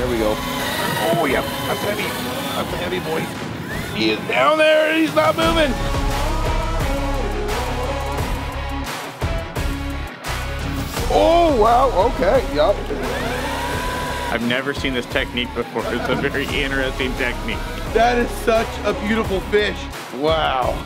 There we go. Oh, yeah. That's heavy. That's heavy, boy. He is down there. He's not moving. Oh, wow. Okay. Yup. I've never seen this technique before. It's a very interesting technique. That is such a beautiful fish. Wow.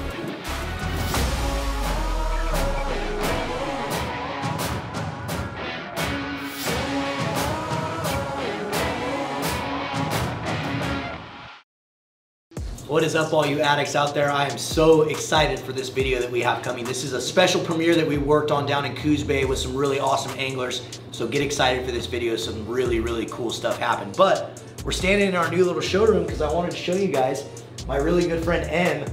What is up, all you addicts out there? I am so excited for this video that we have coming. This is a special premiere that we worked on down in Coos Bay with some really awesome anglers. So get excited for this video. Some really, really cool stuff happened. But we're standing in our new little showroom because I wanted to show you guys my really good friend M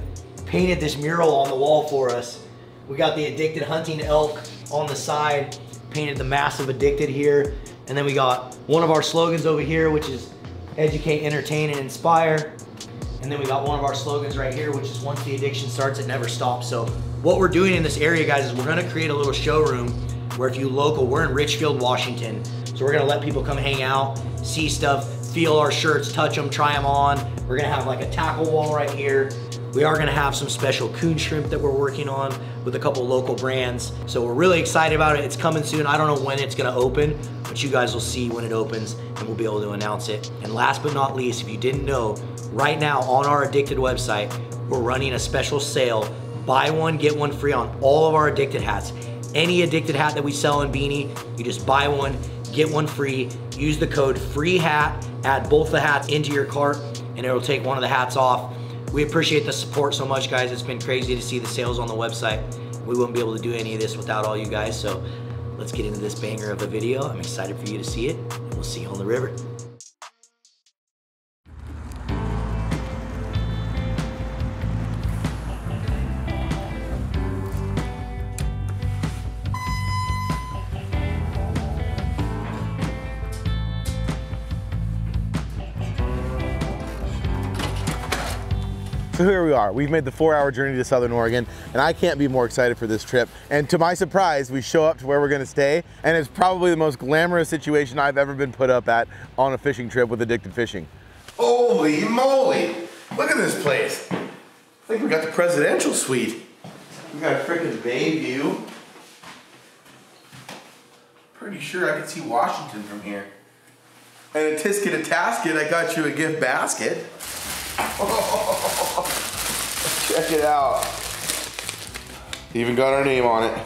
painted this mural on the wall for us. We got the Addicted hunting elk on the side, painted the massive Addicted here. And then we got one of our slogans over here, which is educate, entertain, and inspire. And then we got one of our slogans right here, which is once the addiction starts, it never stops. So what we're doing in this area, guys, is we're gonna create a little showroom where if you local, we're in Richfield, Washington. So we're gonna let people come hang out, see stuff, feel our shirts, touch them, try them on. We're gonna have like a tackle wall right here. We are gonna have some special coon shrimp that we're working on with a couple local brands. So we're really excited about it. It's coming soon. I don't know when it's gonna open, but you guys will see when it opens and we'll be able to announce it. And last but not least, if you didn't know, right now on our Addicted website, we're running a special sale. Buy one, get one free on all of our Addicted hats. Any Addicted hat that we sell in Beanie, you just buy one, get one free, use the code FREEHAT, add both the hats into your cart, and it'll take one of the hats off. We appreciate the support so much, guys. It's been crazy to see the sales on the website. We wouldn't be able to do any of this without all you guys, so let's get into this banger of a video. I'm excited for you to see it, and we'll see you on the river. So here we are. We've made the 4-hour journey to Southern Oregon, and I can't be more excited for this trip. And to my surprise, we show up to where we're gonna stay, and it's probably the most glamorous situation I've ever been put up at on a fishing trip with Addicted Fishing. Holy moly! Look at this place. I think we got the presidential suite. We got a frickin' bay view. Pretty sure I can see Washington from here. And a tisket a tasket, I got you a gift basket. Oh, check it out. Even got our name on it.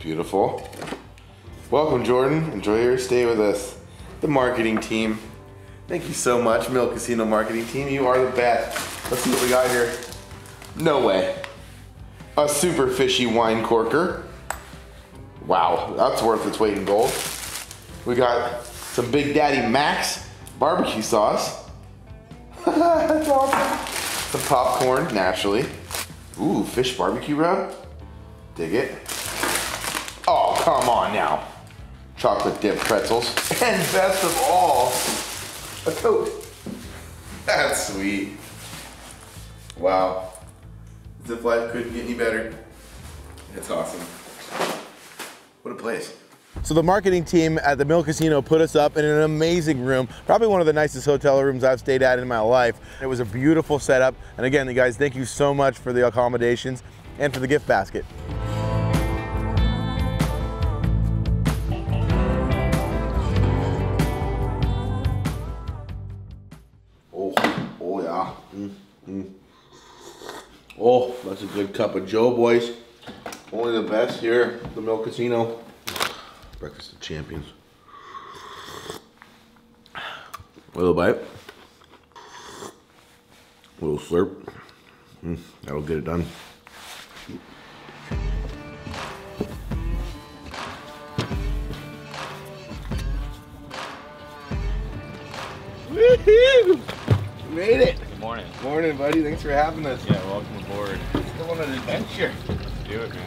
Beautiful. Welcome, Jordan. Enjoy your stay with us. The marketing team. Thank you so much, Mill Casino marketing team. You are the best. Let's see what we got here. No way. A super fishy wine corker. Wow, that's worth its weight in gold. We got some Big Daddy Max barbecue sauce. That's awesome. Some popcorn, naturally. Ooh, fish barbecue rub. Dig it. Oh, come on now. Chocolate dip pretzels. And best of all, a coat. That's sweet. Wow. Zip life couldn't get any better. It's awesome. What a place. So the marketing team at the Mill Casino put us up in an amazing room, probably one of the nicest hotel rooms I've stayed at in my life. It was a beautiful setup. And again, you guys, thank you so much for the accommodations and for the gift basket. Oh, oh yeah. Oh, that's a good cup of Joe, boys. Only the best here at the Mill Casino. Breakfast of champions. A little bite. A little slurp. That'll get it done. Woohoo! Made it! Good morning. Morning, buddy. Thanks for having us. Yeah, welcome aboard. Let's go on an adventure. Let's do it, man.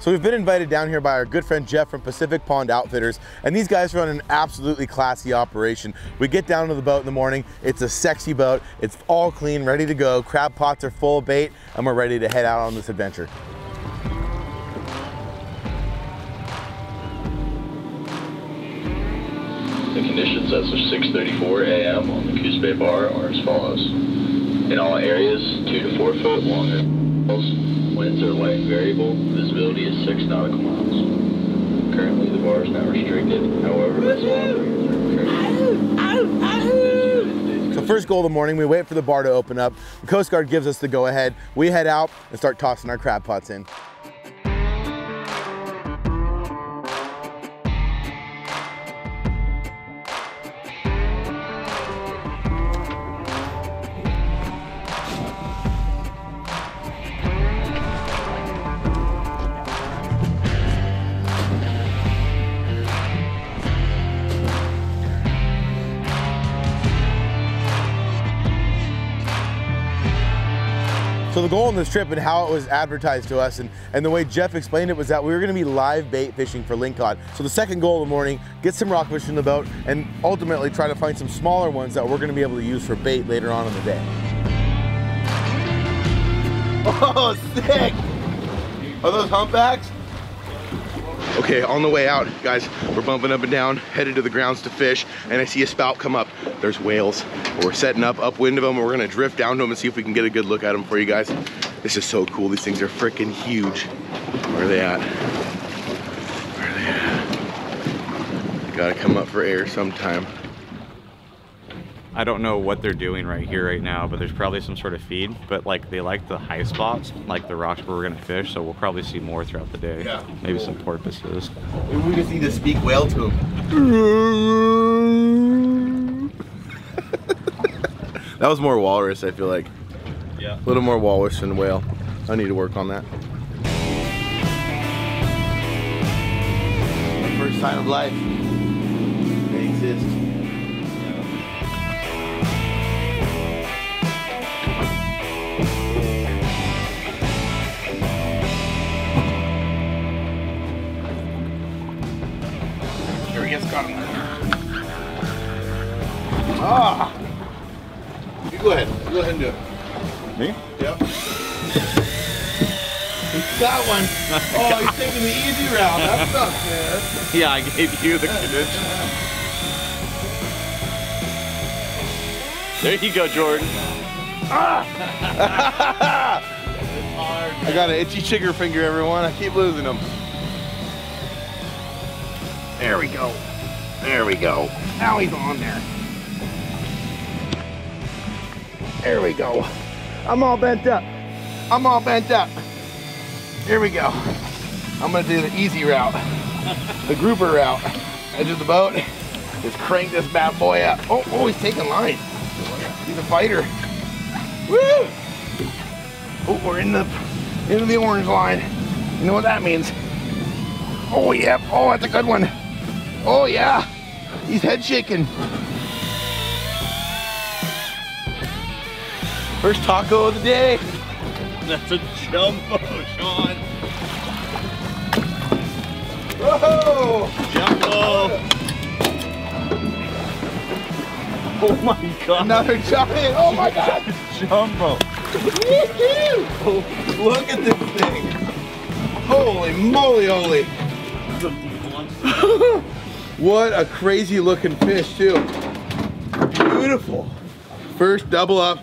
So we've been invited down here by our good friend Jeff from Pacific Pond Outfitters, and these guys run an absolutely classy operation. We get down to the boat in the morning, it's a sexy boat, it's all clean, ready to go, crab pots are full of bait, and we're ready to head out on this adventure. The conditions as of 6:34 a.m. on the Coos Bay Bar are as follows. In all areas, 2 to 4 foot longer. Winds are light and variable. Visibility is 6 nautical miles. Currently, the bar is not restricted. However, this long. So first goal of the morning, we wait for the bar to open up. The Coast Guard gives us the go-ahead. We head out and start tossing our crab pots in. So the goal on this trip and how it was advertised to us and the way Jeff explained it was that we were going to be live bait fishing for lingcod. So the second goal of the morning, get some rockfish in the boat and ultimately try to find some smaller ones that we're going to be able to use for bait later on in the day. Oh, sick! Are those humpbacks? Okay, on the way out, guys, we're bumping up and down, headed to the grounds to fish, and I see a spout come up. There's whales. We're setting up upwind of them, and we're gonna drift down to them and see if we can get a good look at them for you guys. This is so cool. These things are freaking huge. Where are they at? Where are they at? Gotta come up for air sometime. I don't know what they're doing right here right now, but there's probably some sort of feed, but like they like the high spots, like the rocks where we're gonna fish, so we'll probably see more throughout the day. Yeah. Maybe some porpoises. Maybe we just need to speak whale to them. That was more walrus, I feel like. Yeah. A little more walrus than whale. I need to work on that. First sign of life. They exist. Ah! You go ahead. You go ahead and do it. Me? Yep. He's got one. Oh, he's taking the easy route. That sucks, man. Yeah, I gave you the condition. There you go, Jordan. Ah! Hard, I got an itchy trigger finger, everyone. I keep losing them. There we go. There we go. Now he's on there. There we go. I'm all bent up. I'm all bent up. Here we go. I'm gonna do the easy route, the grouper route. Edge of the boat. Just crank this bad boy up. Oh, oh, he's taking line. He's a fighter. Woo! Oh, we're into the orange line. You know what that means? Oh yeah. Oh, that's a good one. Oh yeah. He's head shaking. First taco of the day. That's a jumbo, Sean. Whoa! Jumbo. Oh my God. Another giant. Oh my God. Jumbo. Oh, look at this thing. Holy moly, holy. What a crazy looking fish too. Beautiful. First double up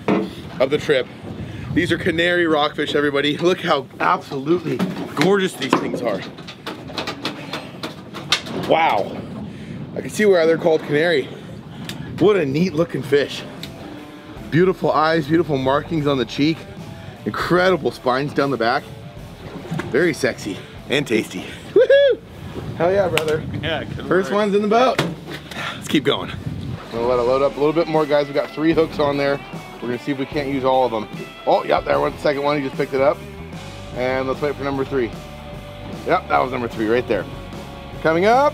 of the trip. These are canary rockfish, everybody. Look how absolutely gorgeous these things are. Wow. I can see why they're called canary. What a neat looking fish. Beautiful eyes, beautiful markings on the cheek. Incredible spines down the back. Very sexy and tasty. Woohoo! Hell yeah, brother. Yeah, first one's in the boat. Let's keep going. I'm gonna let it load up a little bit more, guys. We got 3 hooks on there. We're gonna see if we can't use all of them. Oh, yep, there went the second one. He just picked it up. And let's wait for number 3. Yep, that was number 3 right there. Coming up.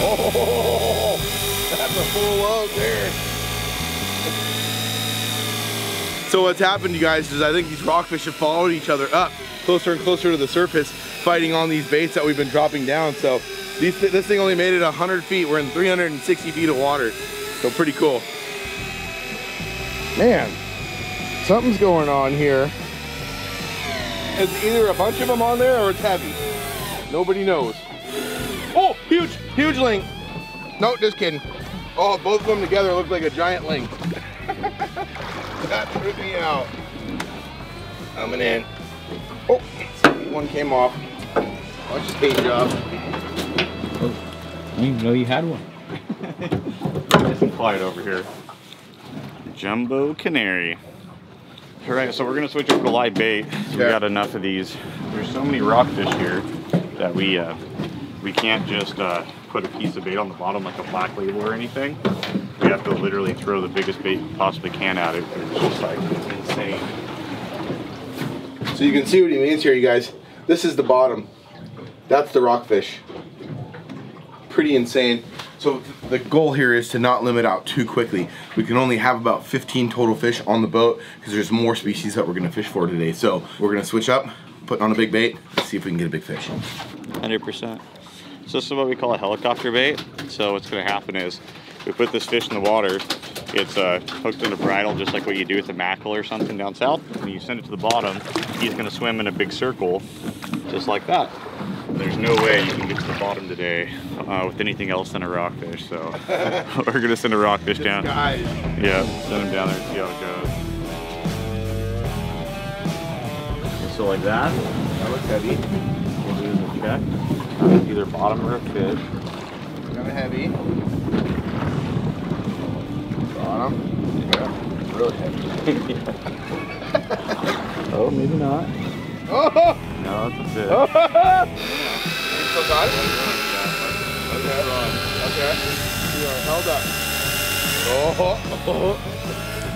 Oh, that's a full load there. So what's happened, you guys, is I think these rockfish have followed each other up closer and closer to the surface, fighting on these baits that we've been dropping down. So this thing only made it 100 feet. We're in 360 feet of water. So pretty cool. Man, something's going on here. It's either a bunch of them on there or it's heavy. Nobody knows. Oh, Huge, huge ling. No, just kidding. Oh, both of them together look like a giant ling. That threw me out. Coming in. Oh, one came off. Watch his paint job. Oh, I didn't even know you had one. Doesn't fly it over here. Jumbo canary. All right, so we're gonna switch over to live bait. Yeah. We got enough of these. There's so many rockfish here that we can't just put a piece of bait on the bottom like a black label or anything. We have to literally throw the biggest bait you possibly can at it. It's just like insane. So you can see what he means here, you guys. This is the bottom. That's the rockfish. Pretty insane. So the goal here is to not limit out too quickly. We can only have about 15 total fish on the boat because there's more species that we're gonna fish for today. So we're gonna switch up, put on a big bait, see if we can get a big fish. 100%. So this is what we call a helicopter bait. So what's gonna happen is we put this fish in the water. It's hooked in a bridle, just like what you do with a mackerel or something down south. And you send it to the bottom, he's gonna swim in a big circle, just like that. There's no way you can get to the bottom today with anything else than a rockfish, so we're gonna send a rockfish down. Guys. Yeah, send him down there and see how it goes. So like that. That looks heavy. We'll do the check. Either bottom or a fish. Kind of heavy. Bottom. Yeah, really heavy. Yeah. Oh, maybe not. Oh! No, that's it. Oh. You still got it? Okay. Okay. You are held up. Oh.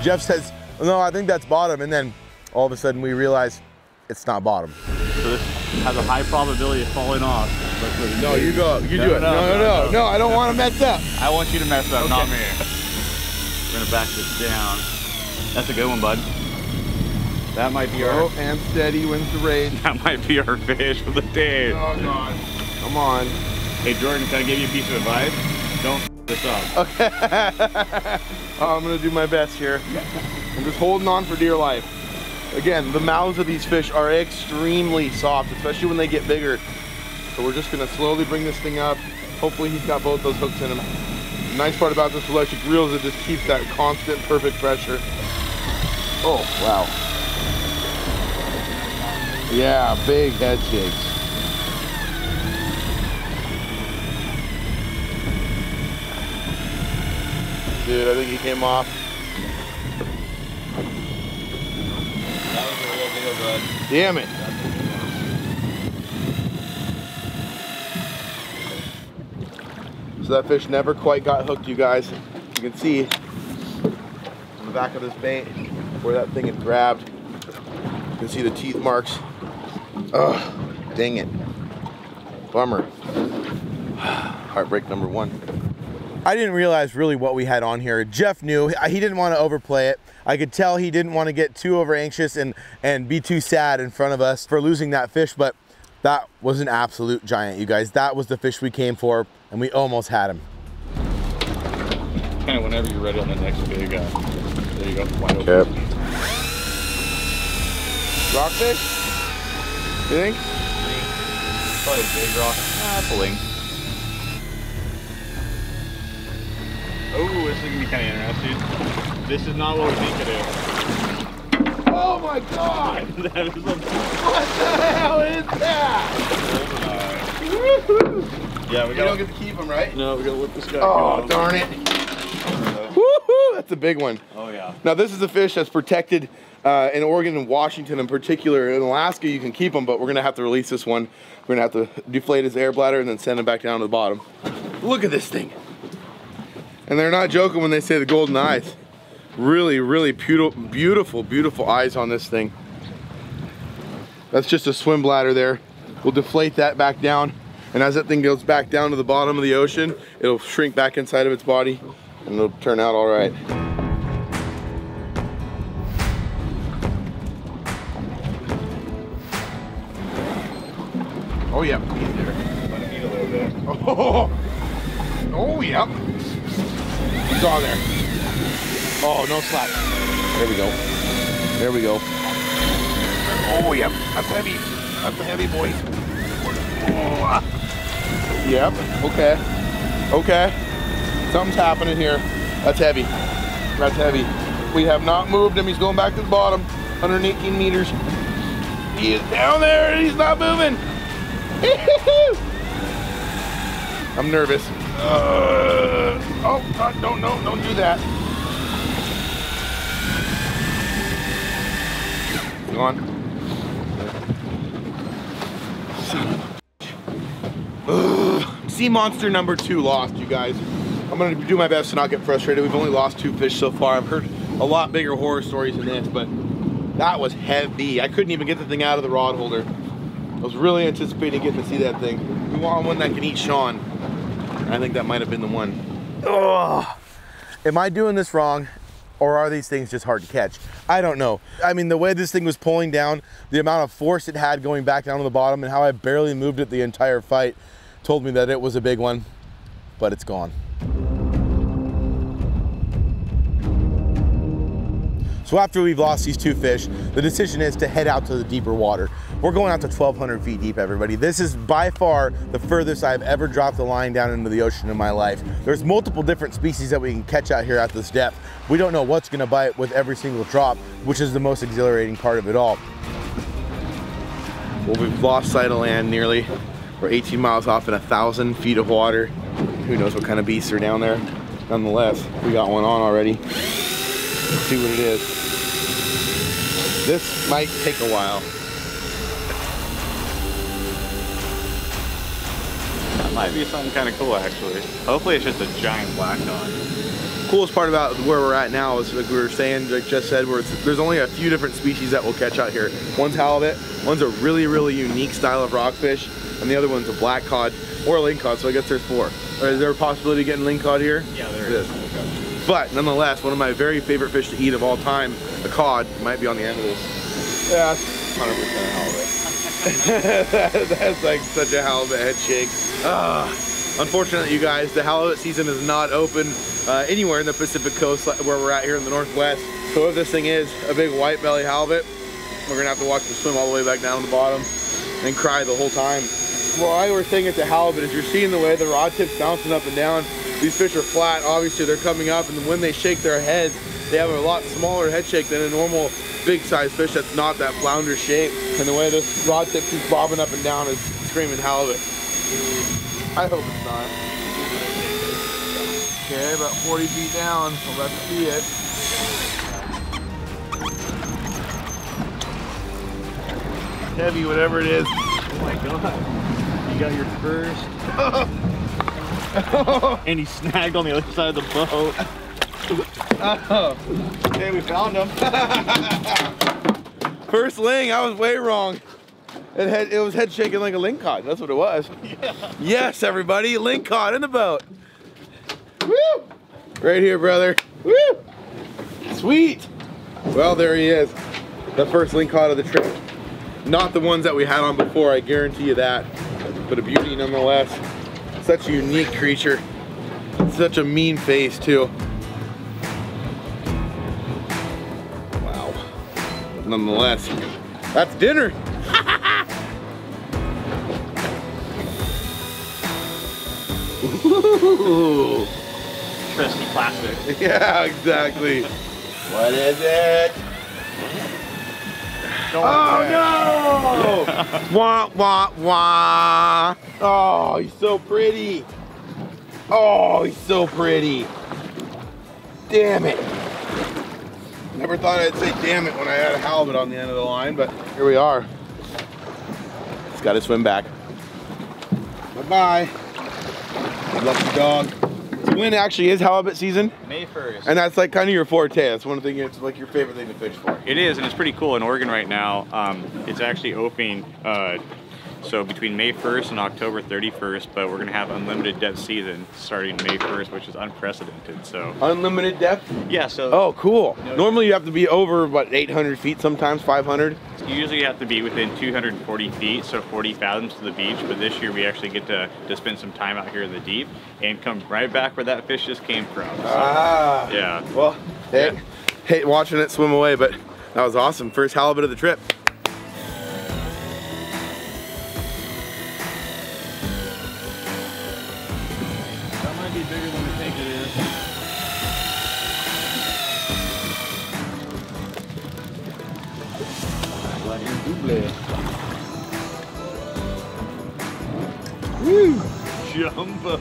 Jeff says, no, I think that's bottom. And then all of a sudden we realize it's not bottom. So this has a high probability of falling off. No, you go. You do it. No, I don't want to mess up. I want you to mess up, okay. Not me. We're going to back this down. That's a good one, bud. That might be our... and steady wins the race. That might be our fish for the day. Oh, God. Come on. Hey, Jordan, can I give you a piece of advice? Don't f this up. Okay. I'm going to do my best here. I'm just holding on for dear life. Again, the mouths of these fish are extremely soft, especially when they get bigger. So we're just going to slowly bring this thing up. Hopefully he's got both those hooks in him. The nice part about this electric reel is it just keeps that constant, perfect pressure. Oh, wow. Yeah, big head shakes. Dude, I think he came off. That was a real deal, bud. Damn it. So that fish never quite got hooked, you guys. You can see on the back of this bait where that thing had grabbed. You can see the teeth marks. Oh, dang it. Bummer. Heartbreak number one. I didn't realize really what we had on here. Jeff knew. He didn't want to overplay it. I could tell he didn't want to get too over anxious and be too sad in front of us for losing that fish, but that was an absolute giant, you guys. That was the fish we came for, and we almost had him. Kind of whenever you're ready on the next big, there you go, wide open. Yep. Rockfish? You think? Probably a big rock. It's a ling. Oh, this is gonna be kind of interesting. This is not what we think it is. Oh my God! That is a... What the hell is that? Woohoo! Yeah, we don't get to keep him, right? No, we gotta let this guy go. Oh, darn it! Woohoo! That's a big one. Oh yeah. Now this is a fish that's protected. In Oregon and Washington in particular. In Alaska, you can keep them, but we're gonna have to release this one. We're gonna have to deflate his air bladder and then send him back down to the bottom. Look at this thing. And they're not joking when they say the golden eyes. Really, really beautiful, beautiful eyes on this thing. That's just a swim bladder there. We'll deflate that back down. And as that thing goes back down to the bottom of the ocean, it'll shrink back inside of its body and it'll turn out all right. Oh, yeah, he's there. Let him eat a little bit. Oh, yep. He's on there. Oh, no slack. There we go. There we go. Oh, yep. That's heavy. That's a heavy boy. Oh, Yep, okay, okay. Something's happening here. That's heavy, that's heavy. We have not moved him, he's going back to the bottom, 118 meters. He is down there and he's not moving. I'm nervous. Oh, God, don't do that. Go on. Sea monster number 2 lost, you guys. I'm gonna do my best to not get frustrated. We've only lost 2 fish so far. I've heard a lot bigger horror stories than this, but that was heavy. I couldn't even get the thing out of the rod holder. I was really anticipating getting to see that thing. We want one that can eat Sean. I think that might have been the one. Oh, am I doing this wrong? Or are these things just hard to catch? I don't know. I mean, the way this thing was pulling down, the amount of force it had going back down to the bottom, and how I barely moved it the entire fight told me that it was a big one, but it's gone. So after we've lost these 2 fish, the decision is to head out to the deeper water. We're going out to 1,200 feet deep, everybody. This is by far the furthest I've ever dropped a line down into the ocean in my life. There's multiple different species that we can catch out here at this depth. We don't know what's gonna bite with every single drop, which is the most exhilarating part of it all. Well, we've lost sight of land nearly. We're 18 miles off in 1,000 feet of water. Who knows what kind of beasts are down there. Nonetheless, we got one on already. Let's see what it is. This might take a while. That might be something kind of cool, actually. Hopefully it's just a giant black dog. Coolest part about where we're at now is, like we were saying, like Jeff said, where there's only a few different species that we'll catch out here. One's halibut, one's a really, really unique style of rockfish, and the other one's a black cod or a ling cod, so I guess there's 4. Is there a possibility of getting ling cod here? Yeah, there is. But nonetheless, one of my very favorite fish to eat of all time, a cod, might be on the end of this. Yeah, that's 100% halibut. That's like such a halibut head shake. Unfortunately, you guys, the halibut season is not open anywhere in the Pacific Coast where we're at here in the Northwest. So if this thing is a big white belly halibut, we're gonna have to watch them swim all the way back down to the bottom and cry the whole time. Why we're saying it's a halibut is you're seeing the way the rod tip's bouncing up and down. These fish are flat, obviously they're coming up, and when they shake their heads, they have a lot smaller head shake than a normal big sized fish that's not that flounder shape. And the way this rod tip keeps bobbing up and down is screaming halibut. I hope it's not. Okay, about 40 feet down, so let's see it. Heavy, whatever it is. Oh my God, you got your first. And he snagged on the other side of the boat. Oh, okay, we found him. First ling, I was way wrong. It was head shaking like a ling cod. That's what it was. Yeah. Yes, everybody, ling cod in the boat. Woo! Right here, brother. Woo! Sweet. Well, there he is. The first ling cod of the trip. Not the ones that we had on before, I guarantee you that. But a beauty nonetheless. Such a unique creature. Such a mean face too. Wow. Nonetheless, that's dinner. Ooh. Trusty plastic. Yeah, exactly. What is it? Don't oh no! Wah, wah, wah. Oh, he's so pretty. Oh, he's so pretty. Damn it. Never thought I'd say damn it when I had a halibut on the end of the line, but here we are. It's got to swim back. Bye-bye. Lucky dog. So when actually is halibut season? May 1st. And that's like kind of your forte. That's one thing, it's like your favorite thing to fish for. It is, and it's pretty cool in Oregon right now. It's actually opening. So between May 1st and October 31st, but we're gonna have unlimited depth season starting May 1st, which is unprecedented, so. Unlimited depth? Yeah, so. Oh, cool. You know, normally you have to be over, what, 800 feet sometimes, 500? You usually have to be within 240 feet, so 40 fathoms to the beach, but this year we actually get to spend some time out here in the deep and come right back where that fish just came from. So, ah. Yeah. Well, hey, yeah. Hate watching it swim away, but that was awesome. First halibut of the trip. out here. Woo! Jumbo.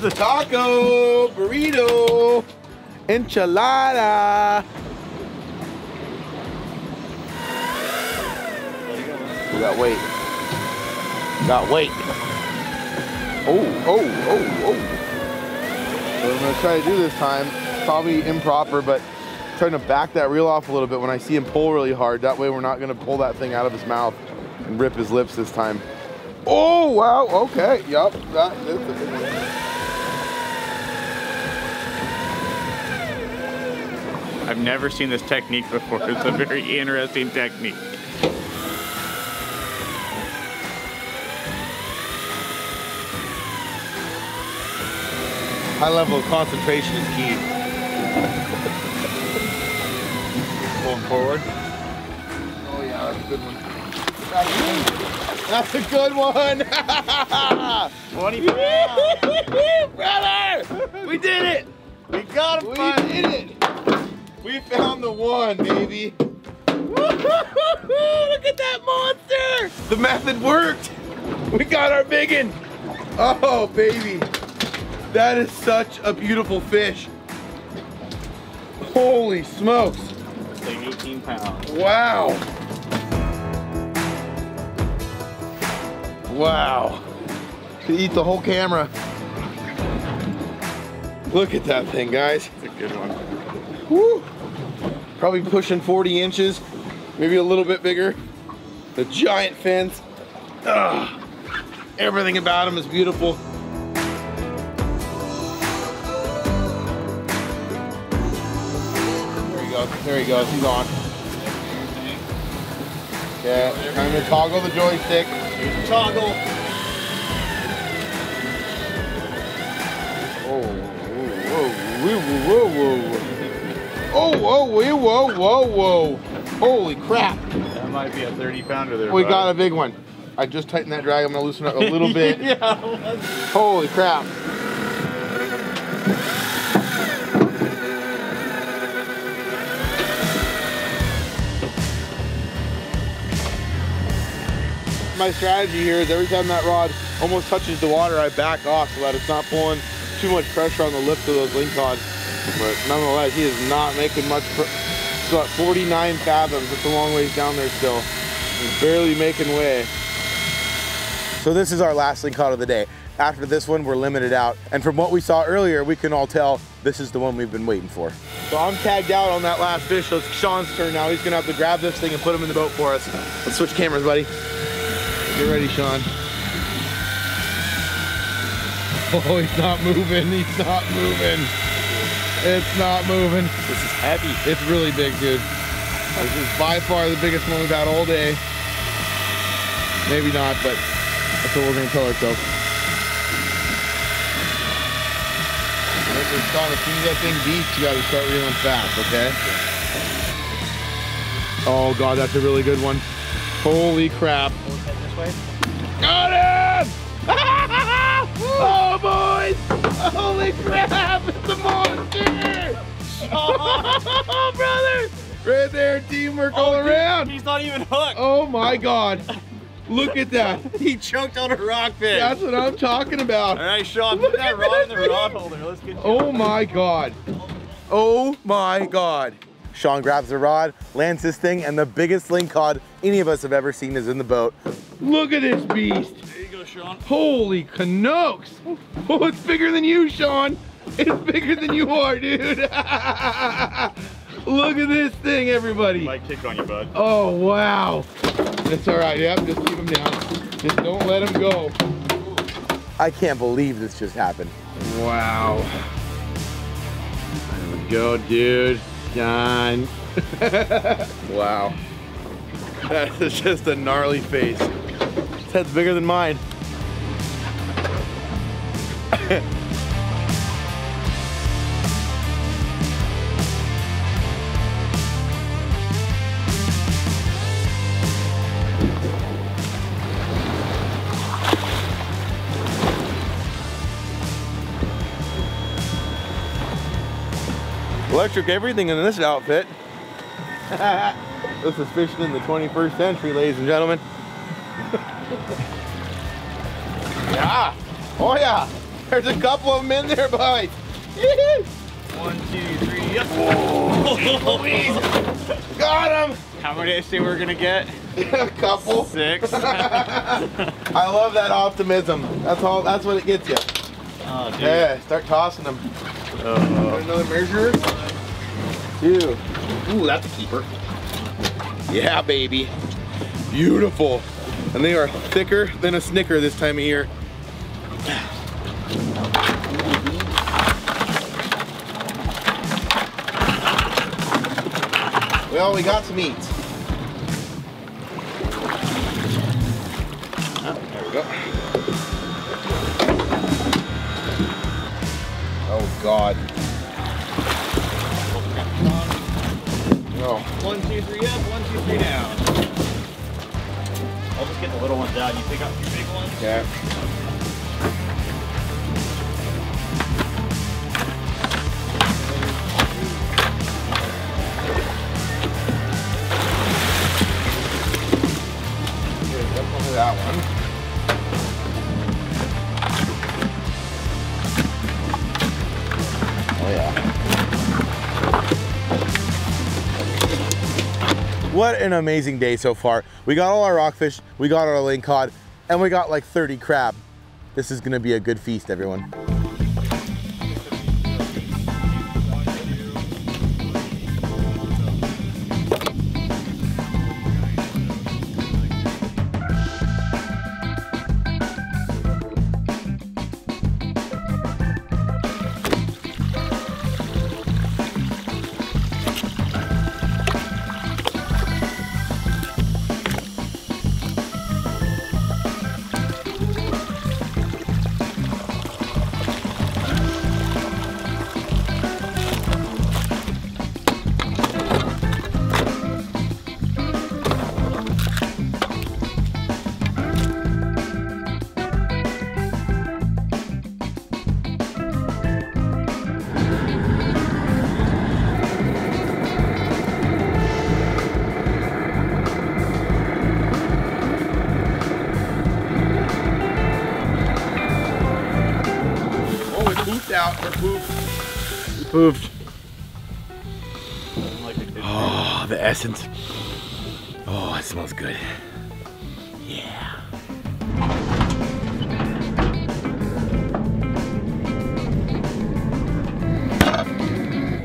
The taco, burrito, enchilada. We got weight. Oh, oh, oh, oh. What I'm gonna try to do this time, probably improper, but trying to back that reel off a little bit when I see him pull really hard. That way we're not gonna pull that thing out of his mouth and rip his lips this time. Oh, wow, okay, yep. That is a big one. I've never seen this technique before. It's a very interesting technique. High level of concentration is key. Going forward. Oh yeah, that's a good one. That's a good one. 20 pounds. Brother, we did it. We got him. We found the one, baby. Look at that monster. The method worked. We got our biggin. Oh, baby. That is such a beautiful fish. Holy smokes. It's like 18 pounds. Wow. Wow. Could eat the whole camera. Look at that thing, guys. It's a good one. Woo. Probably pushing 40 inches, maybe a little bit bigger. The giant fins. Ugh. Everything about them is beautiful. There he goes, he's on. Okay, time to toggle the joystick. Here's the toggle. Oh, whoa, whoa, whoa, whoa. Oh, whoa, whoa, whoa, whoa. Holy crap. That might be a 30 pounder there. We got a big one. I just tightened that drag, I'm gonna loosen it a little bit. Yeah, holy crap. My strategy here is every time that rod almost touches the water, I back off so that it's not pulling too much pressure on the lips of those link rods. But nonetheless, he is not making much. It's about 49 fathoms. It's a long ways down there still. He's barely making way. So this is our last link cod of the day. After this one, we're limited out. And from what we saw earlier, we can all tell this is the one we've been waiting for. So I'm tagged out on that last fish, so it's Sean's turn now. He's gonna have to grab this thing and put him in the boat for us. Let's switch cameras, buddy. Get ready, Sean. Oh, he's not moving. He's not moving. It's not moving. This is heavy. It's really big, dude. This is by far the biggest one we've had all day. Maybe not, but that's what we're going to tell ourselves. Listen, Sean, as soon as that thing beats, you got to start reeling fast, okay? Oh, God, that's a really good one. Holy crap. Got him! Oh, boys! Holy crap! It's a monster! Oh, brother! Right there, teamwork all around. He's not even hooked. Oh my God! Look at that! He choked on a rockfish. That's what I'm talking about. All right, Sean, put that rod in the rod holder. Let's get you. Oh my God! Oh my God! Sean grabs the rod, lands this thing, and the biggest link cod any of us have ever seen is in the boat. Look at this beast. There you go, Sean. Holy canokes. Oh, it's bigger than you, Sean. It's bigger than you are, dude. Look at this thing, everybody. Might kick on you, bud. Oh, wow. It's all right, yep, just keep him down. Just don't let him go. I can't believe this just happened. Wow. There we go, dude. Done. Wow. That is just a gnarly face. His head's bigger than mine. Electric everything in this outfit. This is fishing in the 21st century, ladies and gentlemen. Yeah. Oh yeah. There's a couple of them in there, boys. One, two, three. Yep. Oh, got him. How many did I say we were gonna get? A couple. Six. I love that optimism. That's all. That's what it gets you. Oh, dude. Yeah. Start tossing them. Another measure. Two. Ooh, that's a keeper. Yeah, baby. Beautiful. And they are thicker than a snicker this time of year. Well, we got some meat. Oh, there we go. Oh, God. Oh. One, two, three up, one, two, three down. I'll just get the little ones out. You pick up your big ones. Yeah. That one. Oh yeah. What an amazing day so far. We got all our rockfish, we got our ling cod, and we got like 30 crab. This is gonna be a good feast, everyone. Poofed. Oh, the essence. Oh, it smells good. Yeah.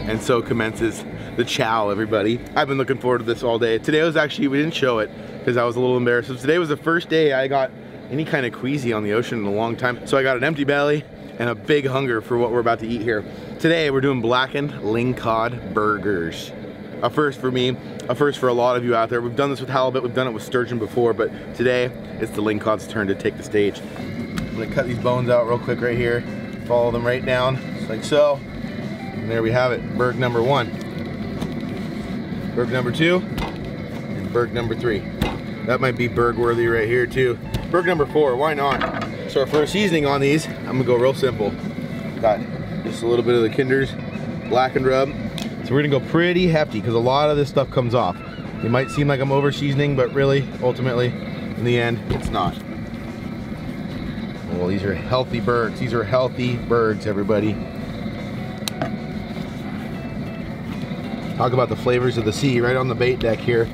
And so commences the chow, everybody. I've been looking forward to this all day. Today was actually, we didn't show it because I was a little embarrassed. So today was the first day I got any kind of queasy on the ocean in a long time. So I got an empty belly and a big hunger for what we're about to eat here. Today we're doing blackened ling cod burgers. A first for me, a first for a lot of you out there. We've done this with halibut, we've done it with sturgeon before, but today it's the ling cod's turn to take the stage. I'm gonna cut these bones out real quick right here, follow them right down, just like so. And there we have it, burg number one. Burg number two, and burg number three. That might be burg worthy right here too. Burg number four, why not? So our first seasoning on these, I'm gonna go real simple. Got just a little bit of the Kinder's blackened rub. So we're gonna go pretty hefty because a lot of this stuff comes off. It might seem like I'm over seasoning, but really, ultimately, in the end, it's not. Well, these are healthy burgs. These are healthy burgs, everybody. Talk about the flavors of the sea right on the bait deck here.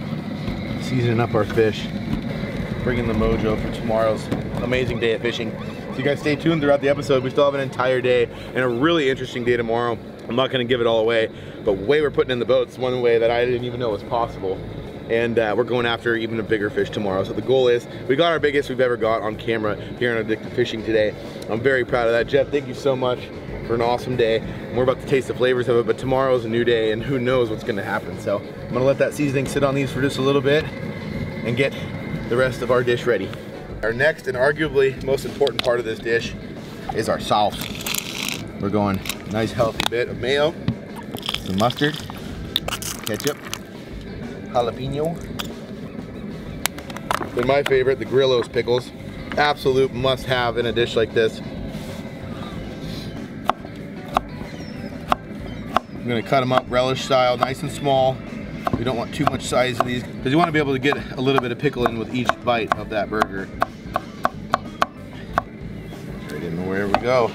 Seasoning up our fish. Bringing the mojo for tomorrow's amazing day of fishing. So you guys stay tuned throughout the episode. We still have an entire day and a really interesting day tomorrow. I'm not gonna give it all away, but the way we're putting in the boats, one way that I didn't even know was possible. And we're going after even a bigger fish tomorrow. So the goal is, we got our biggest we've ever got on camera here on Addicted Fishing today. I'm very proud of that. Jeff, thank you so much for an awesome day. And we're about to taste the flavors of it, but tomorrow's a new day and who knows what's gonna happen. So I'm gonna let that seasoning sit on these for just a little bit and get the rest of our dish ready. Our next and arguably most important part of this dish is our sauce. We're going a nice healthy bit of mayo, some mustard, ketchup, jalapeno, and my favorite, the Grillo's pickles. Absolute must have in a dish like this. I'm gonna cut them up relish style, nice and small. We don't want too much size of these because you want to be able to get a little bit of pickle in with each bite of that burger. Right in there we go.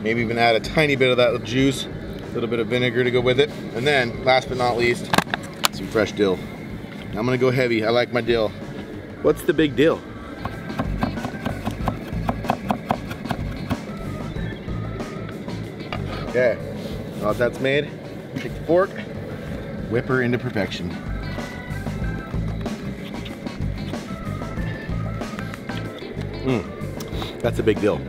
Maybe even add a tiny bit of that juice, a little bit of vinegar to go with it. And then, last but not least, some fresh dill. I'm gonna go heavy, I like my dill. What's the big deal? Okay, now that that's made, take the fork, whip her into perfection. That's a big deal.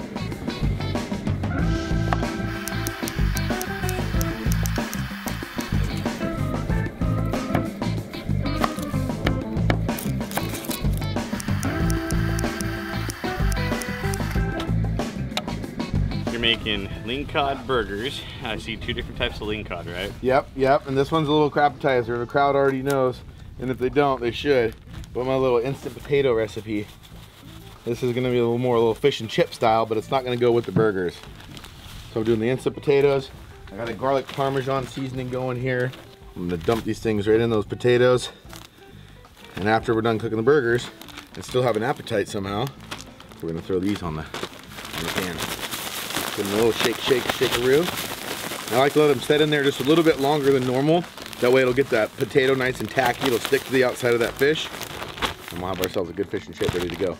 Making ling cod burgers. I see two different types of ling cod, right? Yep, and this one's a little crab appetizer. The crowd already knows, and if they don't, they should. But my little instant potato recipe, this is gonna be a little more fish and chip style, but it's not gonna go with the burgers. So I'm doing the instant potatoes. I got a garlic parmesan seasoning going here. I'm gonna dump these things right in those potatoes. And after we're done cooking the burgers, and still have an appetite somehow, we're gonna throw these on the pan. And a little shake-a-roo. I like to let them set in there just a little bit longer than normal. That way it'll get that potato nice and tacky. It'll stick to the outside of that fish. And we'll have ourselves a good fish and chip ready to go.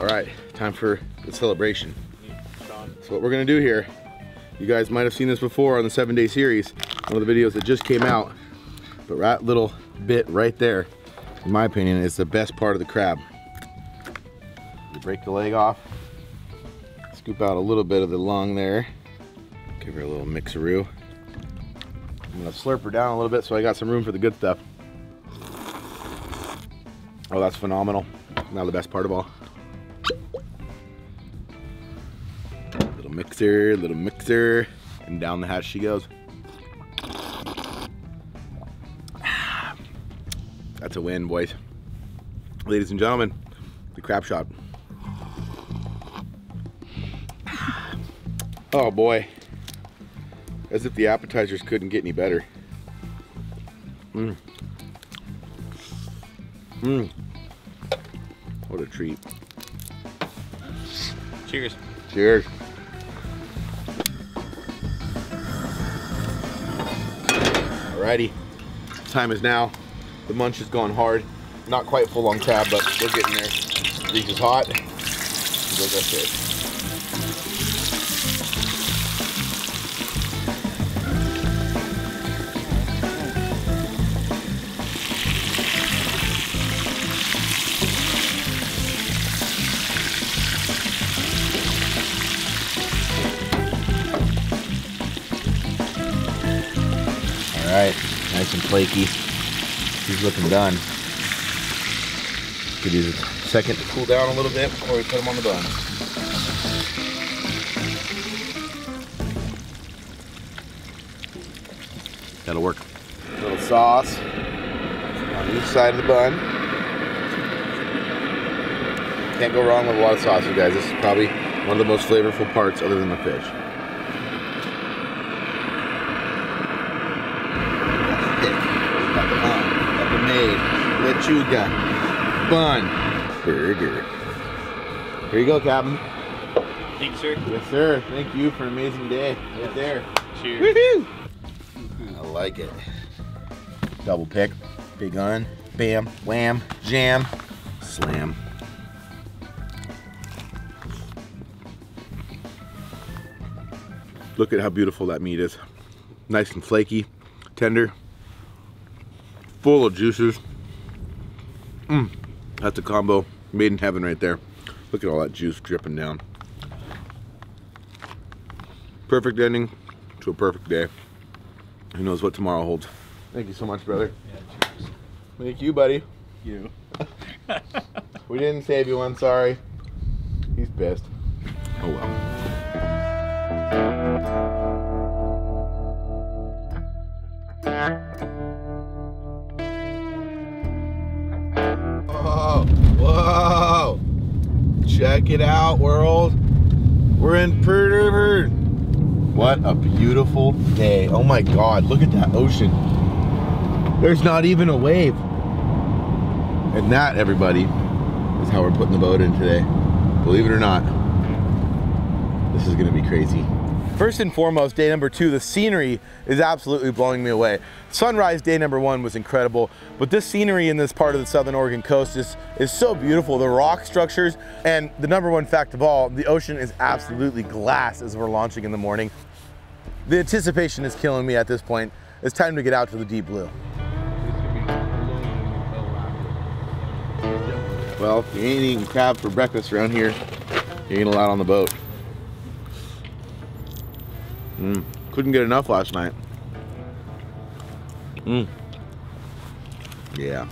All right, time for the celebration. So what we're gonna do here, you guys might have seen this before on the 7-day series, one of the videos that just came out, but that little bit right there, in my opinion, it's the best part of the crab. You break the leg off, scoop out a little bit of the lung there, give her a little mixeroo. I'm gonna slurp her down a little bit so I got some room for the good stuff. Oh, that's phenomenal. Now the best part of all. Little mixer, and down the hatch she goes. That's a win, boys. Ladies and gentlemen, the crab shot. Oh boy, as if the appetizers couldn't get any better. What a treat. Cheers. Cheers. Alrighty, time is now. The munch is going hard. Not quite full on crab, but we're getting there. This is hot. All right, nice and flaky. He's looking done. Give these a second to cool down a little bit before we put them on the bun. That'll work. A little sauce on each side of the bun. Can't go wrong with a lot of sauce, you guys. This is probably one of the most flavorful parts other than the fish. Lechuga bun burger. Here you go, Captain. Thanks, sir. Yes, sir. Thank you for an amazing day. Right there. Cheers. Woohoo! I like it. Double pick, big gun, bam, wham, jam, slam. Look at how beautiful that meat is. Nice and flaky, tender, full of juices. That's a combo made in heaven right there. Look at all that juice dripping down. Perfect ending to a perfect day. Who knows what tomorrow holds. Thank you so much, brother. Yeah, cheers. Thank you, buddy. You. We didn't save you one, sorry. He's pissed. Oh well. Check it out, world. We're in Port Orford. What a beautiful day. Oh my God, look at that ocean. There's not even a wave. And that, everybody, is how we're putting the boat in today. Believe it or not, this is gonna be crazy. First and foremost, day number two, the scenery is absolutely blowing me away. Sunrise day number one was incredible, but this scenery in this part of the Southern Oregon coast is so beautiful. The rock structures, and the number one fact of all, the ocean is absolutely glass as we're launching in the morning. The anticipation is killing me at this point. It's time to get out to the deep blue. Well, if you ain't eating crab for breakfast around here, you ain't allowed on the boat. Couldn't get enough last night. Yeah.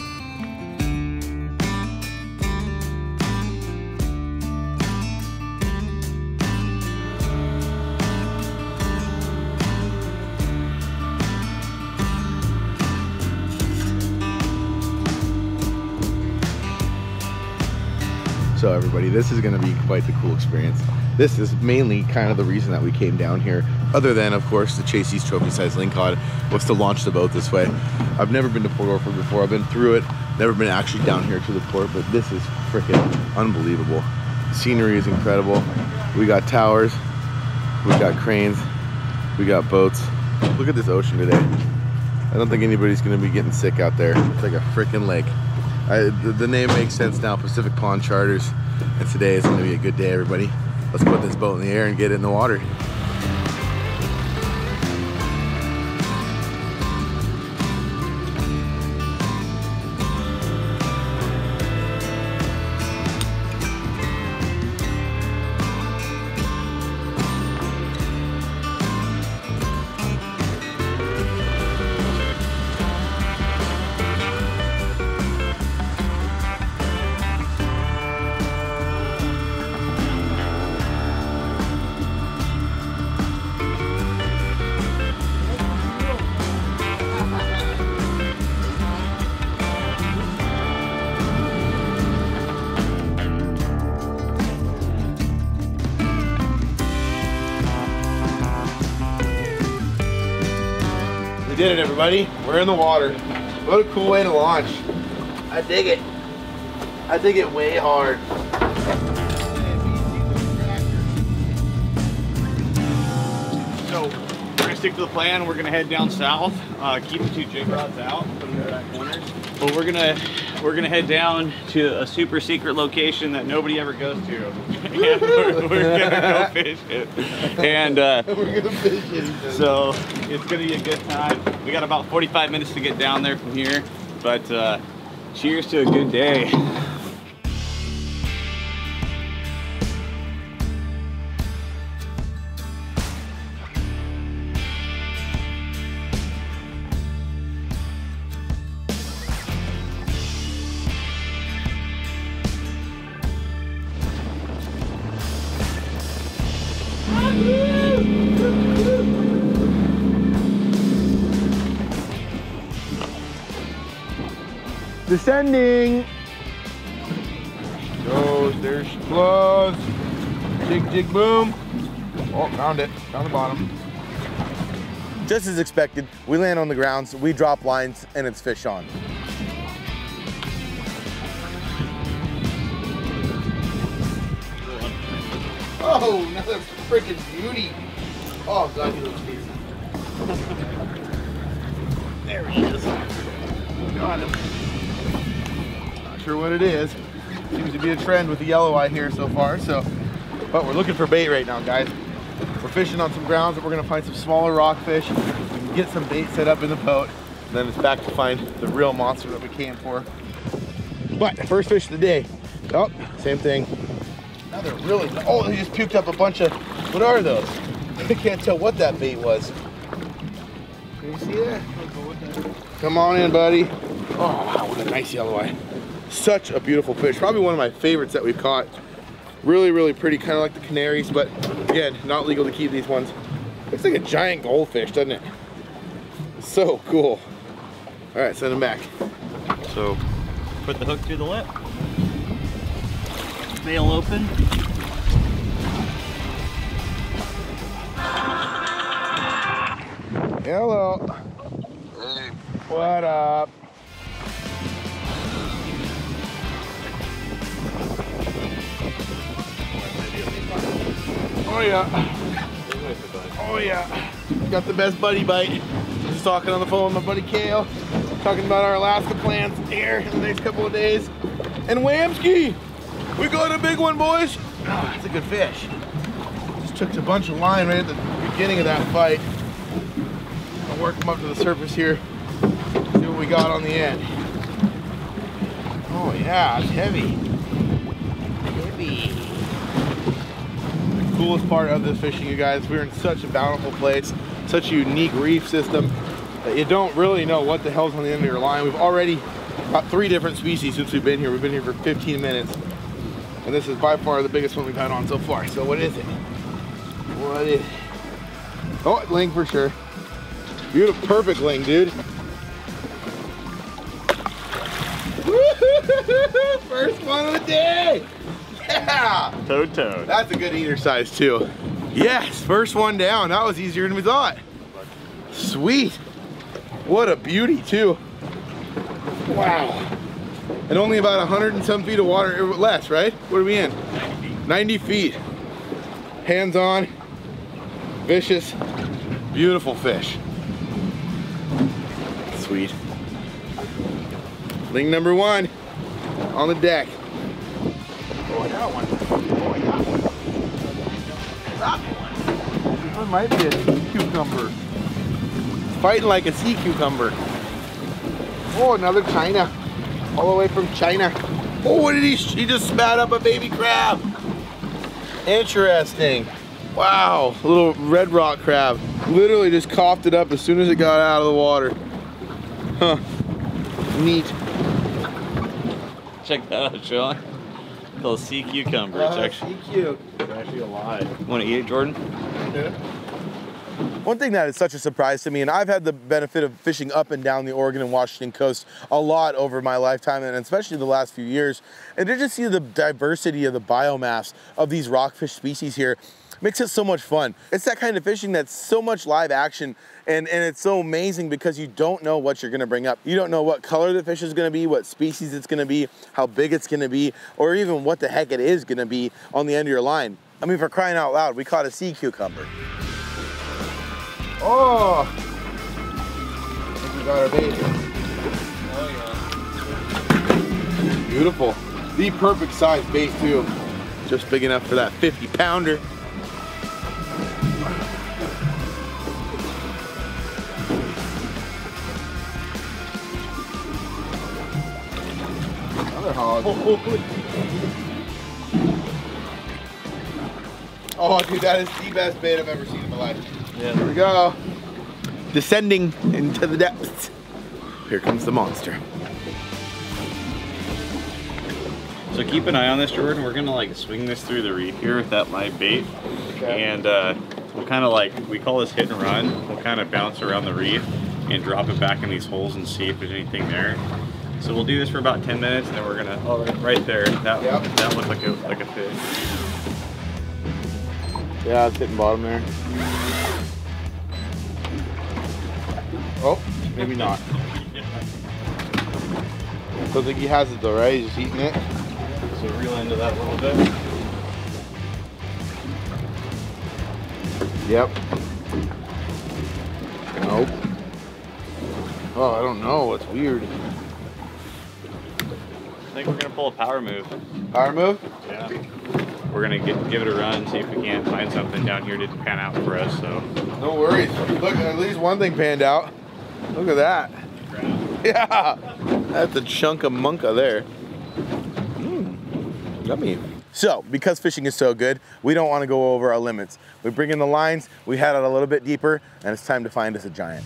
So everybody, this is gonna be quite the cool experience. This is mainly kind of the reason that we came down here, other than, of course, to chase these trophy-sized lingcod, was to launch the boat this way. I've never been to Port Orford before. I've been through it, never been actually down here to the port, but this is freaking unbelievable. The scenery is incredible. We got towers, we got cranes, we got boats. Look at this ocean today. I don't think anybody's gonna be getting sick out there. It's like a freaking lake. The name makes sense now, Pacific Pond Charters, and today is gonna be a good day, everybody. Let's put this boat in the air and get it in the water. Did it, everybody. We're in the water. What a cool way to launch. I dig it. I dig it way hard. So we're gonna stick to the plan. We're gonna head down south, keep the two jig rods out, put them in the back corners. But we're gonna head down to a super secret location that nobody ever goes to. And we're gonna go fish it. And we're gonna fish it. So it's gonna be a good time. We got about 45 minutes to get down there from here. But cheers to a good day. Descending. Goes, there's close. Jig, jig, boom. Oh, found it, found the bottom. Just as expected, we land on the grounds, we drop lines, and it's fish on. Oh, another freaking beauty. Oh God, he looks decent. There he is. Got him. What it is. Seems to be a trend with the yellow eye here so far, so but we're looking for bait right now, guys. We're fishing on some grounds that we're gonna find some smaller rockfish, get some bait set up in the boat, and then it's back to find the real monster that we came for. But first fish of the day. Oh, same thing. Now they're really, oh, they just puked up a bunch of, what are those? I can't tell what that bait was. Can you see that? Come on in, buddy. Oh wow, what a nice yellow eye. Such a beautiful fish, probably one of my favorites that we caught. Really, really pretty, kind of like the canaries, but again, not legal to keep these ones. Looks like a giant goldfish, doesn't it? So cool. All right, send him back. So, put the hook through the lip. Bail open. Hello. Hey. What up? Oh yeah. Oh yeah. Got the best buddy bite. Just talking on the phone with my buddy Kale. Talking about our Alaska plans here in the next couple of days. And whamski! We got a big one, boys. Oh, that's a good fish. Just took a bunch of line right at the beginning of that fight. I'll work them up to the surface here. See what we got on the end. Oh yeah, it's heavy. Heavy. Coolest part of this fishing, you guys, we're in such a bountiful place, such a unique reef system that you don't really know what the hell's on the end of your line. We've already got 3 different species since we've been here. We've been here for 15 minutes, and this is by far the biggest one we've had on so far. So what is it? What is it? Oh, ling for sure. Beautiful, perfect ling, dude. Woo-hoo-hoo-hoo-hoo! First one of the day! Yeah! Toad. That's a good eater size too. Yes, first one down. That was easier than we thought. Sweet. What a beauty too. Wow. And only about 100 and some feet of water, less, right? What are we in? 90 feet. Hands on. Vicious. Beautiful fish. Sweet. Ling number 1 on the deck. Oh, I got one. Oh, I got one. That one. This one might be a sea cucumber. Fighting like a sea cucumber. Oh, another China. All the way from China. Oh, what did he? He just spat up a baby crab. Interesting. Wow, a little red rock crab. Literally just coughed it up as soon as it got out of the water. Huh. Neat. Check that out, Sean. Called sea cucumber. It's actually sea cube. It's actually alive. Want to eat it, Jordan? Yeah. One thing that is such a surprise to me, and I've had the benefit of fishing up and down the Oregon and Washington coast a lot over my lifetime, and especially the last few years, and to just see the diversity of the biomass of these rockfish species here makes it so much fun. It's that kind of fishing that's so much live action, and it's so amazing because you don't know what you're gonna bring up. You don't know what color the fish is gonna be, what species it's gonna be, how big it's gonna be, or even what the heck it is gonna be on the end of your line. I mean, for crying out loud, we caught a sea cucumber. Oh! I think we got our bait here. Oh yeah. Beautiful. The perfect size bait too. Just big enough for that 50-pounder. Oh, dude, that is the best bait I've ever seen in my life. Yeah. Here we go. Descending into the depths. Here comes the monster. So keep an eye on this, Jordan. We're gonna like swing this through the reef here with that live bait. Okay. And we'll kind of like, we call this hit and run. We'll kind of bounce around the reef and drop it back in these holes and see if there's anything there. So we'll do this for about 10 minutes, and then we're gonna, oh, right there, that, yep. That looked like a fish. Yeah, it's hitting bottom there. Oh, maybe not. I don't think he has it though, right? He's just eating it. So reel into that a little bit. Yep. Nope. Oh, I don't know, it's weird. I think we're gonna pull a power move. Power move? Yeah. We're gonna give it a run, see if we can't find something down here. Didn't pan out for us, so. No worries. Look, at least one thing panned out. Look at that. Yeah. That's a chunk of munka there. Mmm. Yummy. So, because fishing is so good, we don't want to go over our limits. We bring in the lines. We head out a little bit deeper, and it's time to find us a giant.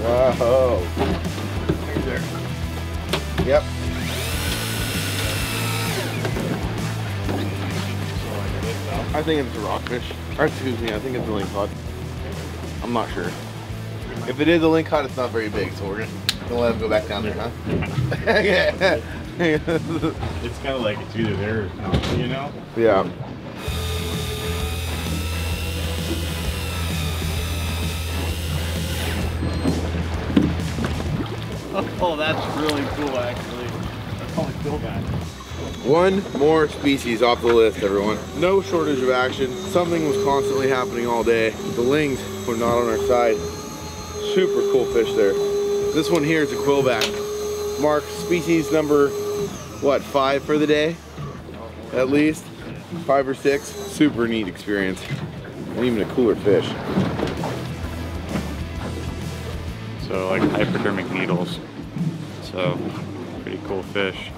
Whoa. Right there. Yep. I think it's a rockfish. Or excuse me, I think it's a lynghod. I'm not sure. If it is a lynghod, it's not very big, so we're gonna let him go back down there, huh? Yeah. It's kind of like it's either there or not, you know? Yeah. Oh, that's really cool, actually. That's how I feel bad. One more species off the list, everyone. No shortage of action. Something was constantly happening all day. The lyngs were not on our side. Super cool fish there. This one here is a quillback. Mark species number, what, 5 for the day? At least 5 or 6. Super neat experience. And even a cooler fish. So like hypodermic needles. So pretty cool fish.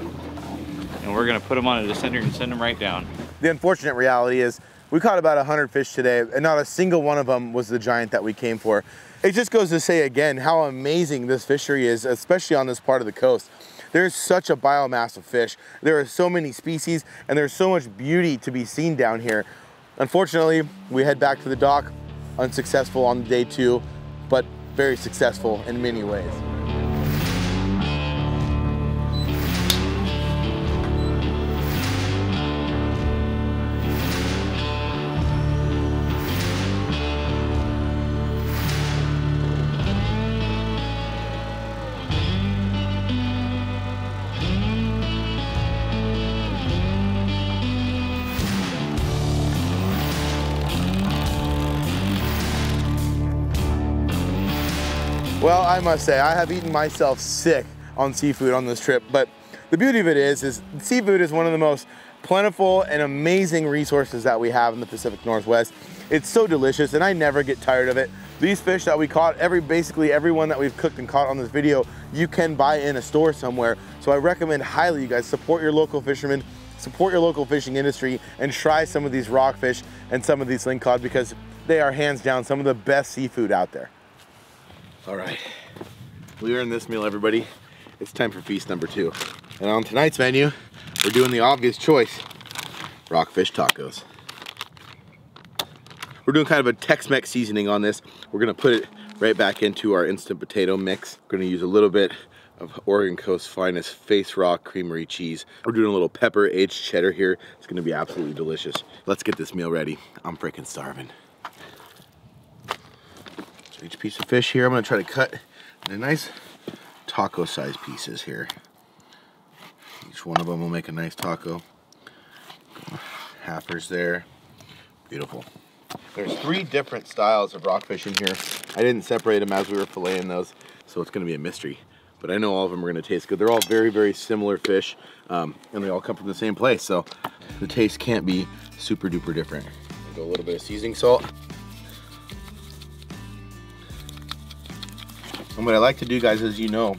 And we're gonna put them on a descender and send them right down. The unfortunate reality is we caught about 100 fish today and not a single one of them was the giant that we came for. It just goes to say again how amazing this fishery is, especially on this part of the coast. There's such a biomass of fish. There are so many species and there's so much beauty to be seen down here. Unfortunately, we head back to the dock, unsuccessful on day 2, but very successful in many ways. Well, I must say, I have eaten myself sick on seafood on this trip, but the beauty of it is seafood is one of the most plentiful and amazing resources that we have in the Pacific Northwest. It's so delicious and I never get tired of it. These fish that we caught, basically every one that we've cooked and caught on this video, you can buy in a store somewhere. So I recommend highly you guys support your local fishermen, support your local fishing industry, and try some of these rockfish and some of these lynghod because they are hands down some of the best seafood out there. All right, we earned this meal, everybody. It's time for feast number 2. And on tonight's menu, we're doing the obvious choice, rockfish tacos. We're doing kind of a Tex-Mex seasoning on this. We're gonna put it right back into our instant potato mix. We're gonna use a little bit of Oregon Coast's finest Face Rock Creamery cheese. We're doing a little pepper aged cheddar here. It's gonna be absolutely delicious. Let's get this meal ready. I'm freaking starving. Each piece of fish here, I'm gonna try to cut into nice taco-sized pieces here. Each one of them will make a nice taco. Halfers there, beautiful. There's 3 different styles of rockfish in here. I didn't separate them as we were filleting those, so it's gonna be a mystery. But I know all of them are gonna taste good. They're all very, very similar fish, and they all come from the same place, so the taste can't be super duper different. Go a little bit of seasoning salt. And what I like to do, guys, as you know,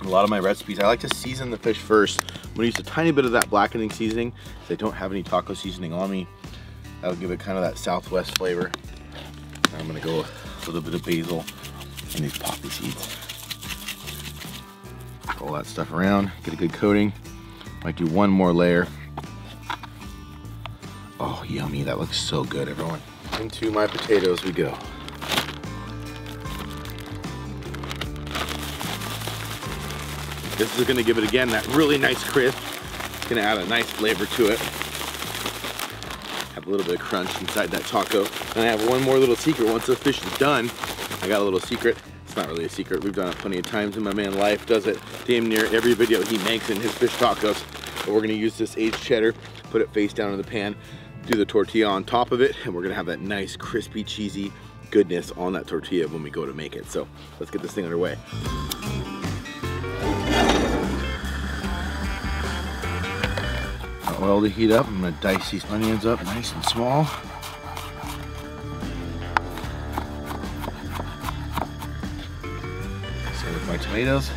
in a lot of my recipes, I like to season the fish first. I'm gonna use a tiny bit of that blackening seasoning because I don't have any taco seasoning on me. That'll give it kind of that Southwest flavor. And I'm gonna go with a little bit of basil and these poppy seeds. Roll that stuff around, get a good coating. Might do one more layer. Oh, yummy, that looks so good, everyone. Into my potatoes we go. This is gonna give it, again, that really nice crisp. It's gonna add a nice flavor to it. Have a little bit of crunch inside that taco. And I have one more little secret. Once the fish is done, I got a little secret. It's not really a secret. We've done it plenty of times, and my man Life does it damn near every video he makes in his fish tacos. But we're gonna use this aged cheddar, put it face down in the pan, do the tortilla on top of it, and we're gonna have that nice, crispy, cheesy goodness on that tortilla when we go to make it. So let's get this thing underway. Oil to heat up. I'm gonna dice these onions up nice and small. Same with my tomatoes.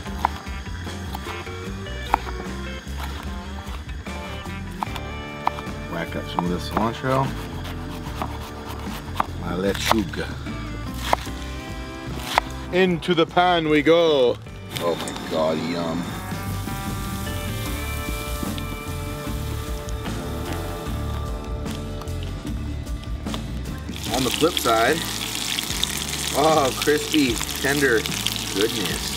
Whack up some of this cilantro. My lechuga. Into the pond we go. Oh my God, yum. On the flip side, oh, crispy, tender, goodness.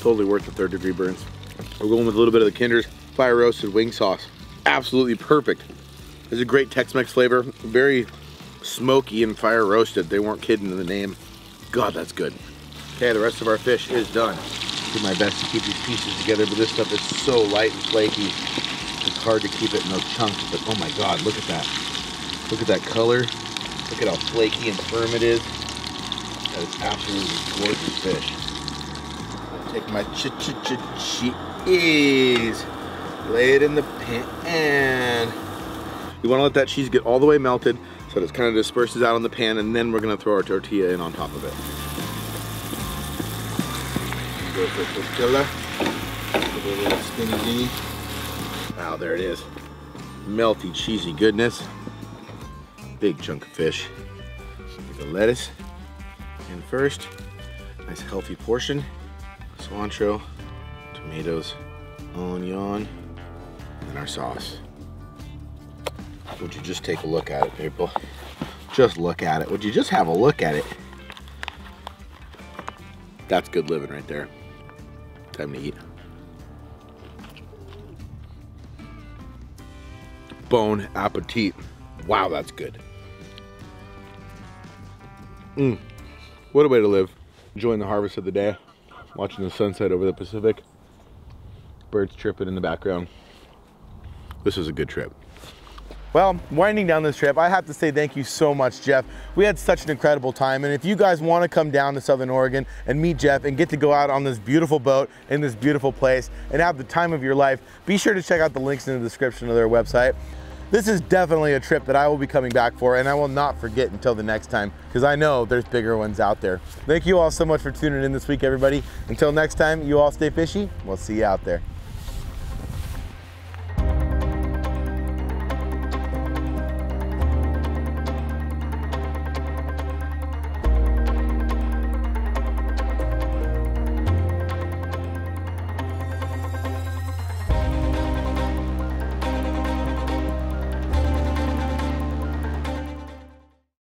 Totally worth the third degree burns. We're going with a little bit of the Kinder's fire roasted wing sauce. Absolutely perfect. It's a great Tex-Mex flavor. Very smoky and fire roasted. They weren't kidding in the name. God, that's good. Okay, the rest of our fish is done. I do my best to keep these pieces together, but this stuff is so light and flaky. It's hard to keep it in those chunks, but oh my God, look at that. Look at that color. Look at how flaky and firm it is. That is absolutely gorgeous fish. Take my cheese, lay it in the pan. You want to let that cheese get all the way melted so that it kind of disperses out on the pan, and then we're going to throw our tortilla in on top of it. Go for tortilla. Give it a little spinny-ginny. Wow, there it is. Melty, cheesy goodness. Big chunk of fish. Get the lettuce in first. Nice healthy portion. Cilantro, tomatoes, onion, and our sauce. Would you just take a look at it, people? Just look at it. Would you just have a look at it? That's good living right there. Time to eat. Bon appetit. Wow, that's good. What a way to live. Enjoying the harvest of the day. Watching the sunset over the Pacific. Birds chirping in the background. This is a good trip. Well, winding down this trip, I have to say thank you so much, Jeff. We had such an incredible time, and if you guys want to come down to Southern Oregon and meet Jeff and get to go out on this beautiful boat in this beautiful place and have the time of your life, be sure to check out the links in the description of their website. This is definitely a trip that I will be coming back for, and I will not forget until the next time, because I know there's bigger ones out there. Thank you all so much for tuning in this week, everybody. Until next time, you all stay fishy. We'll see you out there.